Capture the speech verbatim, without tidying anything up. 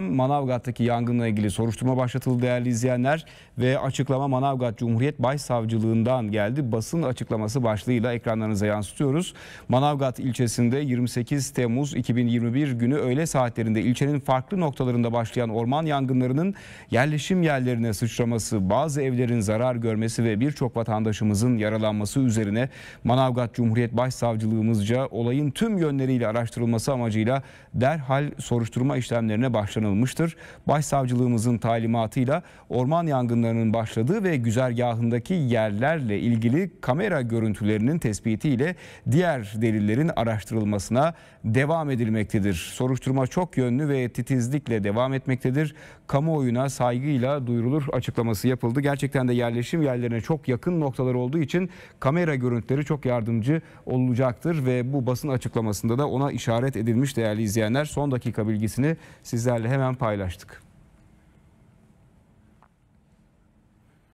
Manavgat'taki yangınla ilgili soruşturma başlatıldı değerli izleyenler ve açıklama Manavgat Cumhuriyet Başsavcılığından geldi. Basın açıklaması başlığıyla ekranlarınıza yansıtıyoruz. Manavgat ilçesinde yirmi sekiz Temmuz iki bin yirmi bir günü öğle saatlerinde ilçenin farklı noktalarında başlayan orman yangınlarının yerleşim yerlerine sıçraması, bazı evlerin zarar görmesi ve birçok vatandaşımızın yaralanması üzerine Manavgat Cumhuriyet Başsavcılığımızca olayın tüm yönleriyle araştırılması amacıyla derhal soruşturma işlemlerine başladı. Başlanılmıştır. Başsavcılığımızın talimatıyla orman yangınlarının başladığı ve güzergahındaki yerlerle ilgili kamera görüntülerinin tespitiyle diğer delillerin araştırılmasına devam edilmektedir. Soruşturma çok yönlü ve titizlikle devam etmektedir. Kamuoyuna saygıyla duyurulur açıklaması yapıldı. Gerçekten de yerleşim yerlerine çok yakın noktalar olduğu için kamera görüntüleri çok yardımcı olacaktır ve bu basın açıklamasında da ona işaret edilmiş değerli izleyenler. Son dakika bilgisini sizler hemen paylaştık.